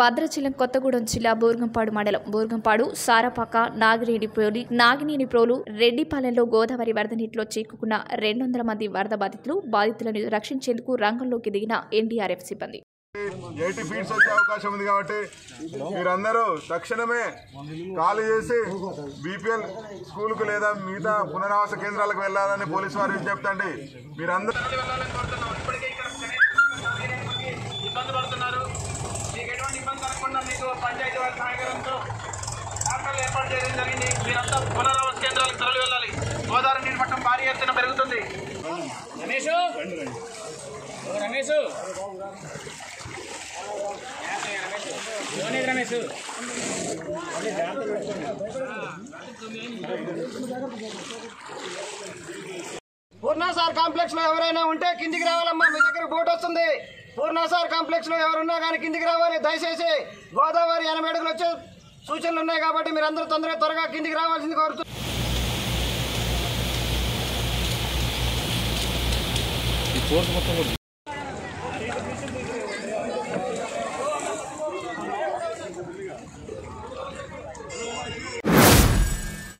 భద్రాచలం కొత్తగూడెం జిల్లా బూర్గంపాడు మండలం బూర్గంపాడు సారపాక నాగినేనిప్రోలు రెడ్డిపాలెంలో గోదావరి వరద నీటిలో చిక్కుకున్న 200 మంది వరద బాధితులను రక్షించేందుకు రంగంలోకి దిగిన ఎన్డీఆర్ఎఫ్ సిబ్బంది 80 ఫీట్స్ వచ్చే అవకాశం ఉంది కాబట్టి మీరందరూ తక్షణమే కాల్ చేసి బీపీఎల్ స్కూల్ కు లేదా మిగతా పునరావాస కేంద్రాలకు వెళ్ళాలని పోలీసు వారు చెప్తాండి। మీరందరూ पंचायती वाल सहयोग डाक्टर पुनरावास केन्द्र तरली गोदावरी नीट मटम भारी एन रमेश रमेश रमेश पूर्णासार कांप्लेक्स एवरना उंटे किंदिकी रावालम्मा मी दग्गर बोट वस्तुंदी। पूर्णासार कांप्लेक्स एवरना गानी किंदिकी रावाली दयचेसि गोदावरी 80 అడుగులు వచ్చే సూచనలు ఉన్నాయి కాబట్టి మీరందరూ త్వరగా కిందికి రావాల్సింది కోరుతున్నాను। ఈ ఫోర్స్ మొత్తం